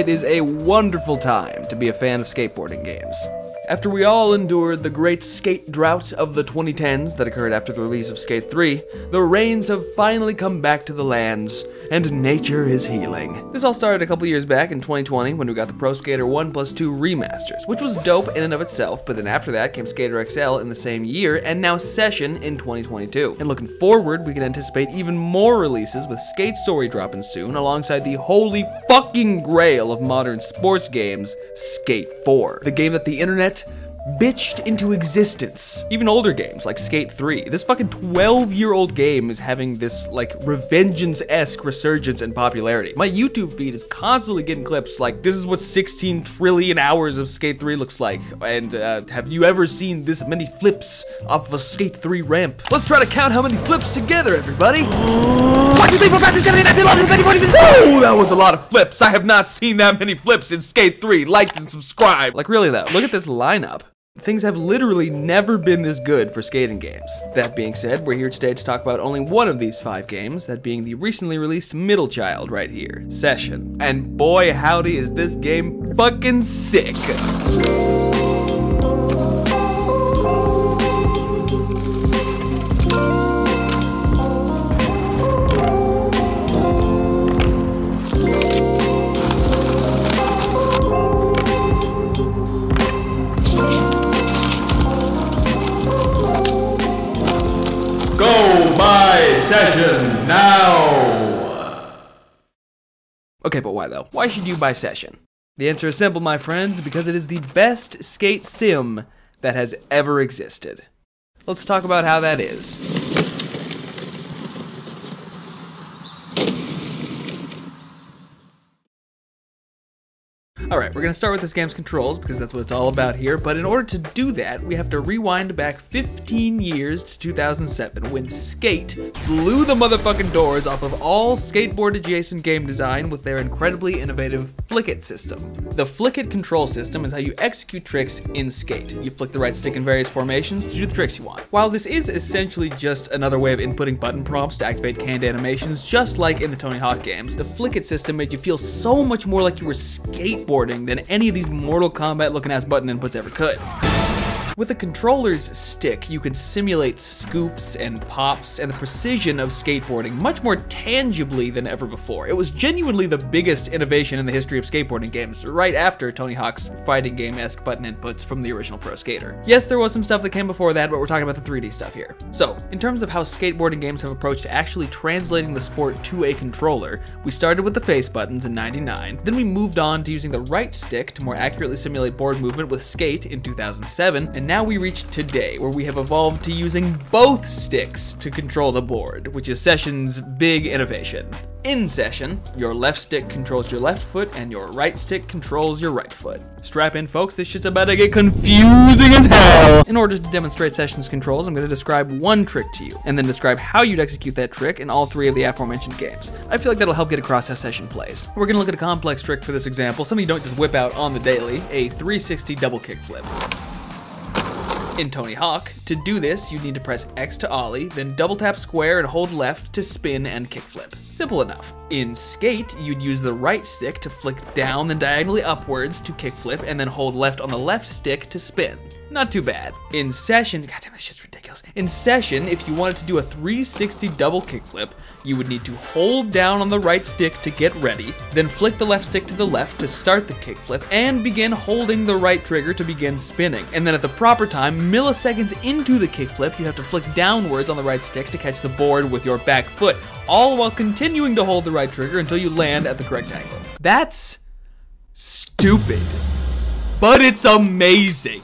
it is a wonderful time to be a fan of skateboarding games. After we all endured the great skate drought of the 2010s that occurred after the release of Skate 3, the rains have finally come back to the lands, and nature is healing. This all started a couple years back in 2020 when we got the Pro Skater 1 plus 2 remasters, which was dope in and of itself, but then after that came Skater XL in the same year, and now Session in 2022. And looking forward, we can anticipate even more releases with Skate Story dropping soon, alongside the holy fucking grail of modern sports games, Skate 4. The game that the internet bitched into existence. Even older games like Skate 3. This fucking 12-year-old game is having this like revengeance-esque resurgence in popularity. My YouTube feed is constantly getting clips like, this is what 16 trillion hours of Skate 3 looks like, and have you ever seen this many flips off of a Skate 3 ramp? Let's try to count how many flips together, everybody! Woo, that was a lot of flips. I have not seen that many flips in Skate 3. Like and subscribe. Like really though, look at this lineup. Things have literally never been this good for skating games. That being said, we're here today to talk about only one of these 5 games, that being the recently released middle child right here, Session. And boy howdy is this game fucking sick! Session now! Okay, but why though? Why should you buy Session? The answer is simple, my friends, because it is the best skate sim that has ever existed. Let's talk about how that is. Alright, we're gonna start with this game's controls, because that's what it's all about here, but in order to do that, we have to rewind back 15 years to 2007, when Skate blew the motherfucking doors off of all skateboard-adjacent game design with their incredibly innovative Flick It system. The Flick It control system is how you execute tricks in Skate. You flick the right stick in various formations to do the tricks you want. While this is essentially just another way of inputting button prompts to activate canned animations, just like in the Tony Hawk games, the Flick It system made you feel so much more like you were skateboarding than any of these Mortal Kombat looking ass button inputs ever could. With the controller's stick, you could simulate scoops and pops and the precision of skateboarding much more tangibly than ever before. It was genuinely the biggest innovation in the history of skateboarding games, right after Tony Hawk's fighting game-esque button inputs from the original Pro Skater. Yes, there was some stuff that came before that, but we're talking about the 3D stuff here. So, in terms of how skateboarding games have approached actually translating the sport to a controller, we started with the face buttons in '99, then we moved on to using the right stick to more accurately simulate board movement with Skate in 2007, and now we reach today, where we have evolved to using both sticks to control the board, which is Session's big innovation. In Session, your left stick controls your left foot, and your right stick controls your right foot. Strap in, folks, this shit's about to get confusing as hell! In order to demonstrate Session's controls, I'm going to describe one trick to you, and then describe how you'd execute that trick in all 3 of the aforementioned games. I feel like that'll help get across how Session plays. We're going to look at a complex trick for this example, something you don't just whip out on the daily, a 360 double kickflip. In Tony Hawk, to do this, you need to press X to ollie, then double tap square and hold left to spin and kickflip. Simple enough. In Skate, you'd use the right stick to flick down then diagonally upwards to kickflip, and then hold left on the left stick to spin. Not too bad. In Session, goddamn, this shit's ridiculous. In Session, if you wanted to do a 360 double kickflip, you would need to hold down on the right stick to get ready, then flick the left stick to the left to start the kickflip, and begin holding the right trigger to begin spinning. And then at the proper time, milliseconds into the kickflip, you have to flick downwards on the right stick to catch the board with your back foot, all while continuing to hold the right trigger until you land at the correct angle. That's stupid, but it's amazing.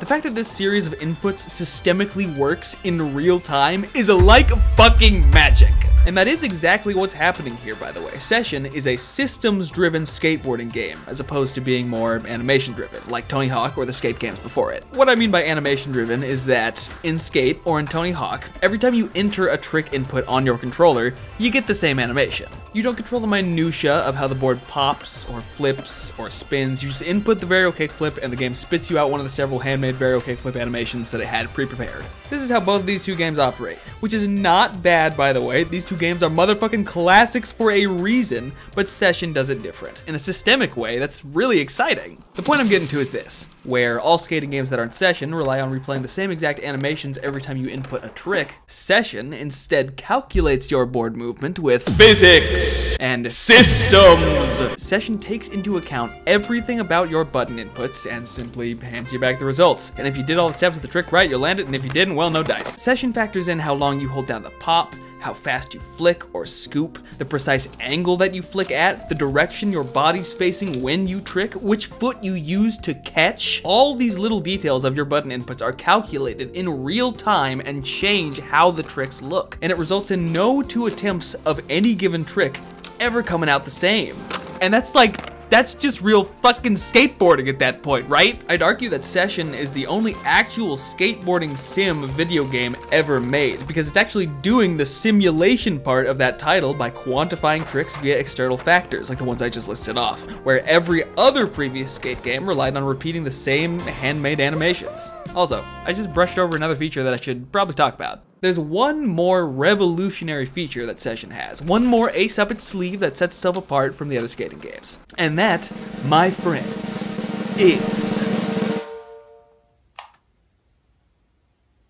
The fact that this series of inputs systemically works in real time is like fucking magic. And that is exactly what's happening here, by the way. Session is a systems-driven skateboarding game, as opposed to being more animation-driven, like Tony Hawk or the Skate games before it. What I mean by animation-driven is that, in Skate or in Tony Hawk, every time you enter a trick input on your controller, you get the same animation. You don't control the minutia of how the board pops or flips or spins. You just input the varial kick flip and the game spits you out one of the several handmade varial kick flip animations that it had pre-prepared. This is how both of these two games operate, which is not bad, by the way. These two games are motherfucking classics for a reason, but Session does it different. In a systemic way that's really exciting. The point I'm getting to is this, where all skating games that aren't Session rely on replaying the same exact animations every time you input a trick, Session instead calculates your board movement with physics and systems. Session takes into account everything about your button inputs and simply hands you back the results. And if you did all the steps of the trick right, you'll land it, and if you didn't, well, no dice. Session factors in how long you hold down the pop, how fast you flick or scoop, the precise angle that you flick at, the direction your body's facing when you trick, which foot you use to catch. All these little details of your button inputs are calculated in real time and change how the tricks look, and it results in no two attempts of any given trick ever coming out the same. And that's just real fucking skateboarding at that point, right? I'd argue that Session is the only actual skateboarding sim video game ever made, because it's actually doing the simulation part of that title by quantifying tricks via external factors, like the ones I just listed off, where every other previous skate game relied on repeating the same handmade animations. Also, I just brushed over another feature that I should probably talk about. There's one more revolutionary feature that Session has, one more ace up its sleeve that sets itself apart from the other skating games. And that, my friends, is...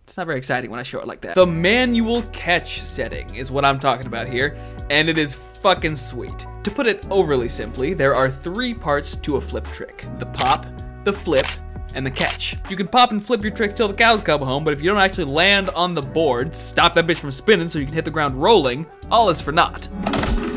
It's not very exciting when I show it like that. The manual catch setting is what I'm talking about here, and it is fucking sweet. To put it overly simply, there are three parts to a flip trick: the pop, the flip, and the catch. You can pop and flip your trick till the cows come home, but if you don't actually land on the board, stop that bitch from spinning so you can hit the ground rolling, all is for naught.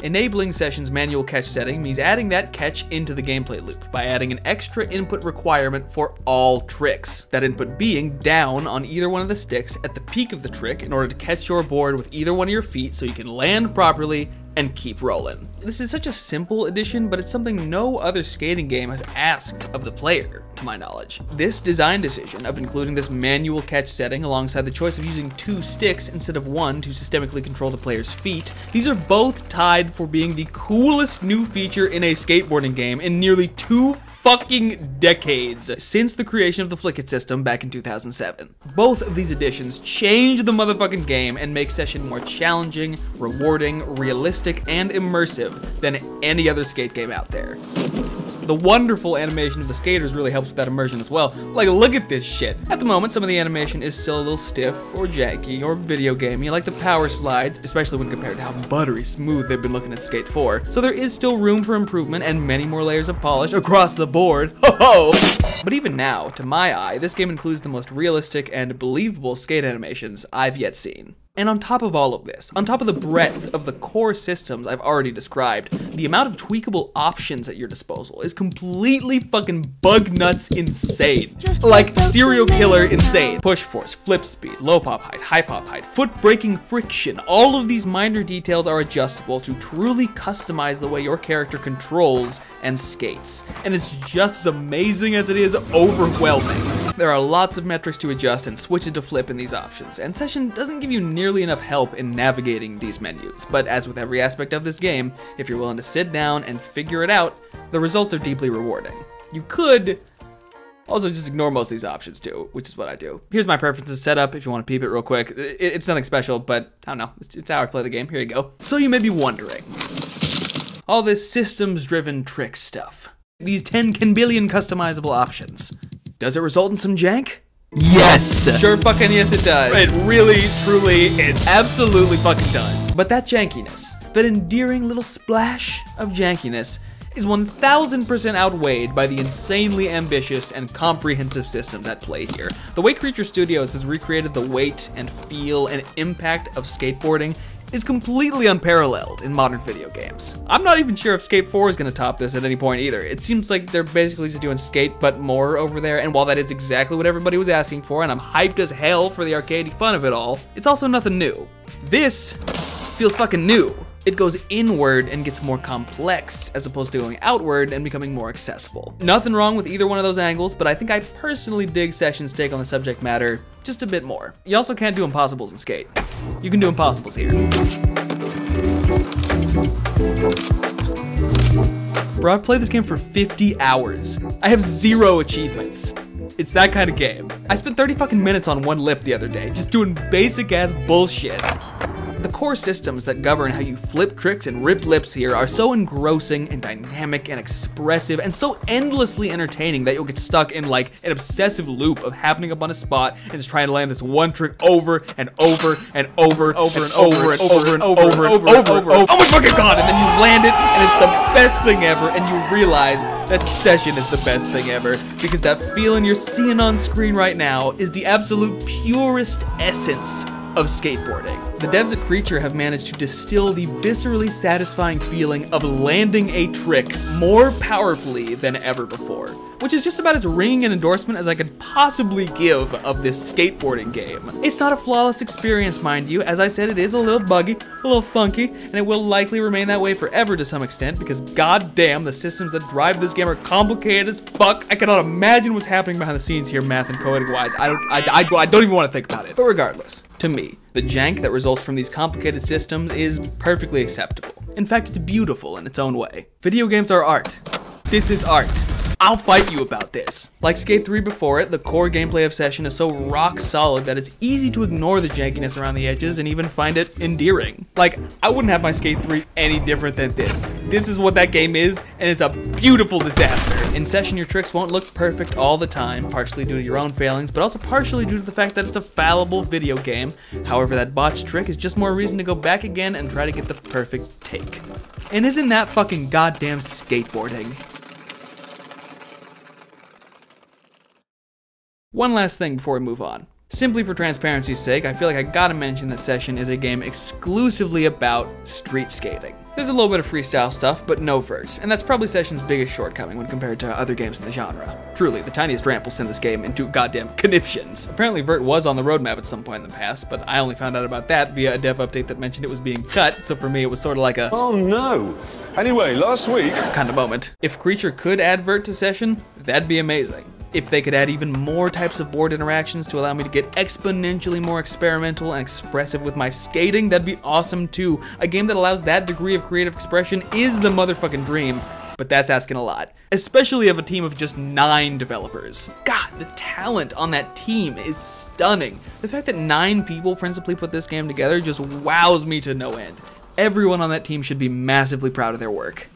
Enabling Session's manual catch setting means adding that catch into the gameplay loop by adding an extra input requirement for all tricks, that input being down on either one of the sticks at the peak of the trick in order to catch your board with either one of your feet so you can land properly and keep rolling. This is such a simple addition, but it's something no other skating game has asked of the player, to my knowledge. This design decision of including this manual catch setting alongside the choice of using two sticks instead of one to systemically control the player's feet, these are both tied for being the coolest new feature in a skateboarding game in nearly two fucking decades since the creation of the Flick It system back in 2007. Both of these additions change the motherfucking game and make Session more challenging, rewarding, realistic, and immersive than any other skate game out there. The wonderful animation of the skaters really helps with that immersion as well. Like, look at this shit. At the moment, some of the animation is still a little stiff or janky or video gamey, like the power slides, especially when compared to how buttery smooth they've been looking at Skate 4. So there is still room for improvement and many more layers of polish across the board. Ho ho! But even now, to my eye, this game includes the most realistic and believable skate animations I've yet seen. And on top of all of this, on top of the breadth of the core systems I've already described, the amount of tweakable options at your disposal is completely fucking bug nuts insane. Just like serial killer insane. Push force, flip speed, low pop height, high pop height, foot braking friction, all of these minor details are adjustable to truly customize the way your character controls and skates. And it's just as amazing as it is overwhelming. There are lots of metrics to adjust and switches to flip in these options, and Session doesn't give you nearly enough help in navigating these menus, but as with every aspect of this game, if you're willing to sit down and figure it out, the results are deeply rewarding. You could also just ignore most of these options too, which is what I do. Here's my preferences set up if you want to peep it real quick. It's nothing special, but I don't know, it's how I play the game, here you go. So you may be wondering, all this systems-driven trick stuff, these 10 billion customizable options, does it result in some jank? Yes! Sure fucking yes it does. It really, truly, it absolutely fucking does. But that jankiness, that endearing little splash of jankiness, is 1000% outweighed by the insanely ambitious and comprehensive systems at play here. The way Creature Studios has recreated the weight and feel and impact of skateboarding is completely unparalleled in modern video games. I'm not even sure if Skate 4 is gonna top this at any point either. It seems like they're basically just doing Skate but more over there, and while that is exactly what everybody was asking for, and I'm hyped as hell for the arcadey fun of it all, it's also nothing new. This feels fucking new. It goes inward and gets more complex as opposed to going outward and becoming more accessible. Nothing wrong with either one of those angles, but I think I personally dig Session's take on the subject matter just a bit more. You also can't do impossibles in Skate. You can do impossibles here. Bro, I've played this game for 50 hours. I have 0 achievements. It's that kind of game. I spent 30 fucking minutes on one lip the other day, just doing basic ass bullshit. The core systems that govern how you flip tricks and rip lips here are so engrossing and dynamic and expressive and so endlessly entertaining that you'll get stuck in like an obsessive loop of happening up on a spot and just trying to land this one trick over and over and over and over and over and over and over. Oh my fucking god! And then you land it and it's the best thing ever and you realize that Session is the best thing ever because that feeling you're seeing on screen right now is the absolute purest essence of skateboarding. The devs at Creature have managed to distill the viscerally satisfying feeling of landing a trick more powerfully than ever before, which is just about as ringing an endorsement as I could possibly give of this skateboarding game. It's not a flawless experience, mind you. As I said, it is a little buggy, a little funky, and it will likely remain that way forever to some extent because goddamn, the systems that drive this game are complicated as fuck. I cannot imagine what's happening behind the scenes here, math and coding wise. I don't even want to think about it. But regardless, to me, the jank that results from these complicated systems is perfectly acceptable. In fact, it's beautiful in its own way. Video games are art. This is art. I'll fight you about this. Like Skate 3 before it, the core gameplay of Session is so rock solid that it's easy to ignore the jankiness around the edges and even find it endearing. Like, I wouldn't have my Skate 3 any different than this. This is what that game is, and it's a beautiful disaster. In Session, your tricks won't look perfect all the time, partially due to your own failings, but also partially due to the fact that it's a fallible video game. However, that botched trick is just more reason to go back again and try to get the perfect take. And isn't that fucking goddamn skateboarding? One last thing before we move on. Simply for transparency's sake, I feel like I gotta mention that Session is a game exclusively about street skating. There's a little bit of freestyle stuff, but no verts, and that's probably Session's biggest shortcoming when compared to other games in the genre. Truly, the tiniest ramp will send this game into goddamn conniptions. Apparently vert was on the roadmap at some point in the past, but I only found out about that via a dev update that mentioned it was being cut, so for me it was sort of like a "oh no, anyway, last week" kind of moment. If Creature could add vert to Session, that'd be amazing. If they could add even more types of board interactions to allow me to get exponentially more experimental and expressive with my skating, that'd be awesome too. A game that allows that degree of creative expression is the motherfucking dream, but that's asking a lot, especially of a team of just 9 developers. God, the talent on that team is stunning. The fact that 9 people principally put this game together just wows me to no end. Everyone on that team should be massively proud of their work.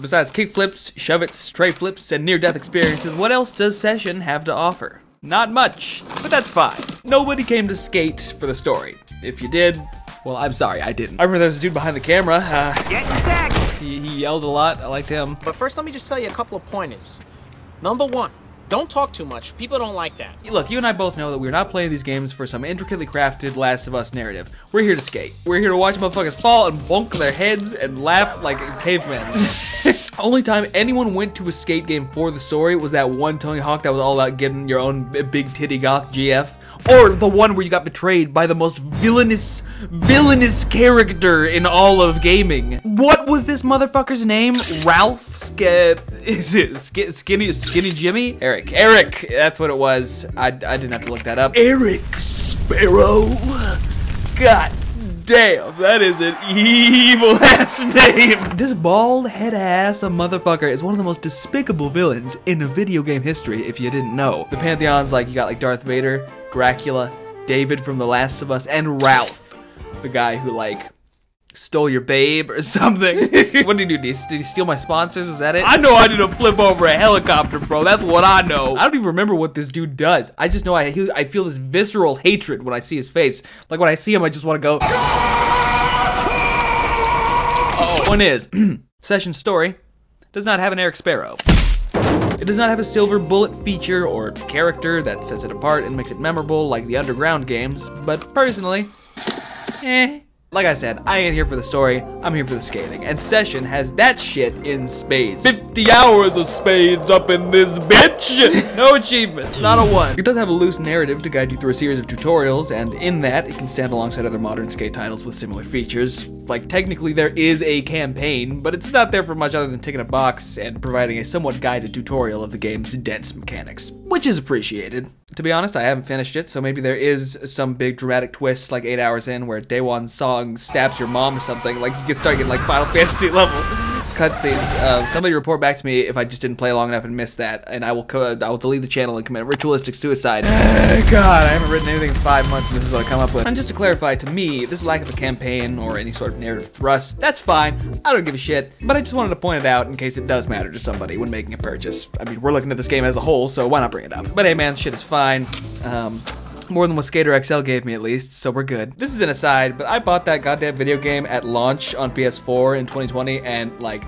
Besides kick flips, shove it, tray flips, and near-death experiences, what else does Session have to offer? Not much, but that's fine. Nobody came to skate for the story. If you did, well, I'm sorry, I didn't. I remember there was a dude behind the camera. Get back! He yelled a lot. I liked him. But first, let me just tell you a couple of pointers. Number one, don't talk too much. People don't like that. Look, you and I both know that we're not playing these games for some intricately crafted Last of Us narrative. We're here to skate. We're here to watch motherfuckers fall and bonk their heads and laugh like cavemen. Only time anyone went to a skate game for the story was that one Tony Hawk that was all about getting your own big titty goth GF. Or the one where you got betrayed by the most villainous character in all of gaming. What was this motherfucker's name? Ralph? Is it Skinny Jimmy? Eric. That's what it was. I didn't have to look that up. Eric Sparrow. God damn, that is an evil ass name. This bald head ass motherfucker is one of the most despicable villains in video game history, if you didn't know. The pantheon's like, you got like Darth Vader, Dracula, David from The Last of Us, and Ralph, the guy who like stole your babe or something. What did he do? Did he steal my sponsors? Was that it? I know I did a flip over a helicopter, bro. That's what I know. I don't even remember what this dude does. I just know I feel this visceral hatred when I see his face. Like when I see him, I just want to go. Oh, one is Session Story does not have an Eric Sparrow. It does not have a silver bullet feature or character that sets it apart and makes it memorable like the Underground games, but personally, eh. Like I said, I ain't here for the story, I'm here for the skating, and Session has that shit in spades. 50 hours of spades up in this bitch! No achievements, not a one. It does have a loose narrative to guide you through a series of tutorials, and in that, it can stand alongside other modern skate titles with similar features. Like, technically there is a campaign, but it's not there for much other than ticking a box and providing a somewhat guided tutorial of the game's dense mechanics, which is appreciated. To be honest, I haven't finished it, so maybe there is some big dramatic twist like 8 hours in where Daewon Song stabs your mom or something, like you can start getting like Final Fantasy level cutscenes. Somebody report back to me if I just didn't play long enough and missed that, and I will delete the channel and commit ritualistic suicide. God, I haven't written anything in 5 months and this is what I come up with. And just to clarify, to me, this lack of a campaign or any sort of narrative thrust, that's fine, I don't give a shit, but I just wanted to point it out in case it does matter to somebody when making a purchase. I mean, we're looking at this game as a whole, so why not bring it up? But hey man, shit is fine. More than what Skater XL gave me at least, so we're good. This is an aside, but I bought that goddamn video game at launch on PS4 in 2020 and like,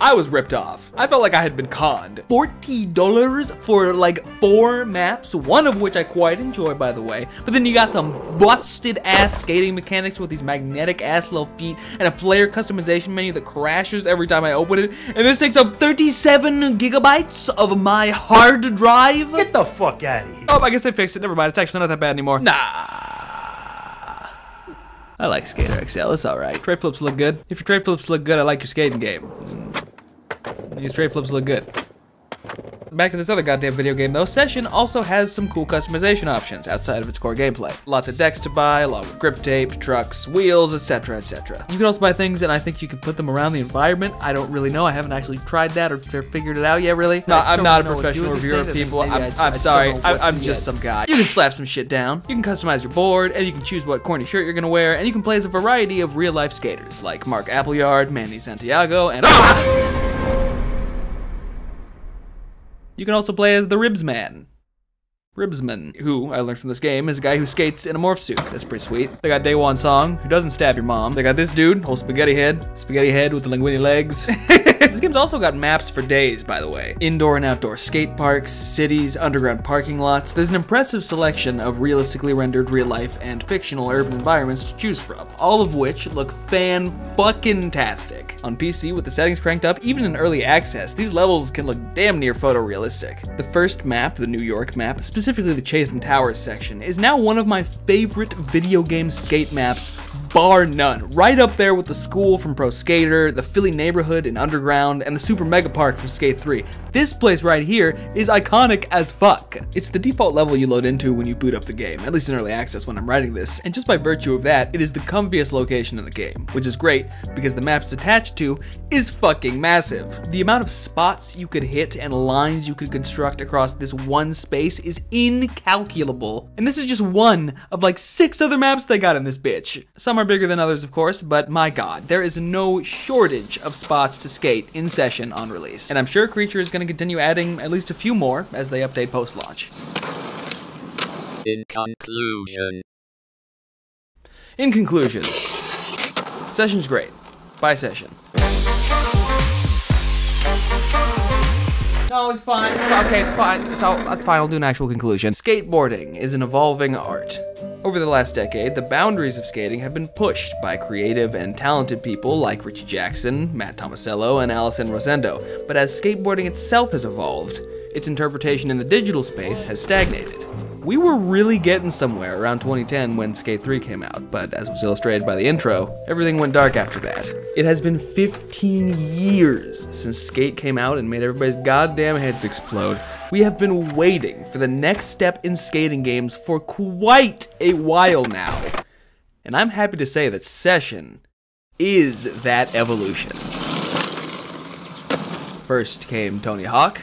I was ripped off. I felt like I had been conned. $40 for like 4 maps, one of which I quite enjoy by the way, but then you got some busted ass skating mechanics with these magnetic ass little feet and a player customization menu that crashes every time I open it, and this takes up 37 gigabytes of my hard drive. Get the fuck out of here. Oh, I guess they fixed it, never mind, it's actually not that bad anymore. Nah. I like Skater XL, it's alright. Tray flips look good. If your tray flips look good, I like your skating game. These tray flips look good. Back to this other goddamn video game though, Session also has some cool customization options outside of its core gameplay. Lots of decks to buy, along with grip tape, trucks, wheels, etc, etc. You can also buy things and I think you can put them around the environment. I don't really know, I haven't actually tried that or figured it out yet really. No, I'm not a professional reviewer of people, I'm sorry, I'm just some guy. You can slap some shit down, you can customize your board, and you can choose what corny shirt you're gonna wear, and you can play as a variety of real life skaters like Mark Appleyard, Manny Santiago, and you can also play as the Ribsman, who, I learned from this game, is a guy who skates in a morph suit. That's pretty sweet. They got Daewon Song, who doesn't stab your mom. They got this dude, whole spaghetti head with the linguini legs. This game's also got maps for days, by the way. Indoor and outdoor skate parks, cities, underground parking lots. There's an impressive selection of realistically rendered real-life and fictional urban environments to choose from, all of which look fan-fucking-tastic. On PC, with the settings cranked up, even in early access, these levels can look damn near photorealistic. The first map, the New York map, specifically the Chatham Towers section, is now one of my favorite video game skate maps, bar none. Right up there with the school from Pro Skater, the Philly neighborhood in Underground, and the Super Mega Park from Skate 3. This place right here is iconic as fuck. It's the default level you load into when you boot up the game, at least in early access when I'm writing this, and just by virtue of that, it is the comfiest location in the game, which is great because the map it's attached to is fucking massive. The amount of spots you could hit and lines you could construct across this one space is incalculable, and this is just one of like 6 other maps they got in this bitch. Some are bigger than others, of course, but my god, there is no shortage of spots to skate in Session on release. And I'm sure Creature is going to continue adding at least a few more as they update post-launch. In conclusion, Session's great. Bye, Session. No, it's fine. Okay, it's fine. It's fine. I'll do an actual conclusion. Skateboarding is an evolving art. Over the last decade, the boundaries of skating have been pushed by creative and talented people like Richie Jackson, Matt Tomasello, and Allison Rosendo, but as skateboarding itself has evolved, its interpretation in the digital space has stagnated. We were really getting somewhere around 2010 when Skate 3 came out, but as was illustrated by the intro, everything went dark after that. It has been 15 years since Skate came out and made everybody's goddamn heads explode. We have been waiting for the next step in skating games for quite a while now. And I'm happy to say that Session is that evolution. First came Tony Hawk,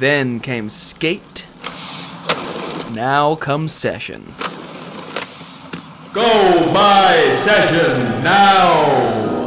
then came Skate, now comes Session. Go buy Session now!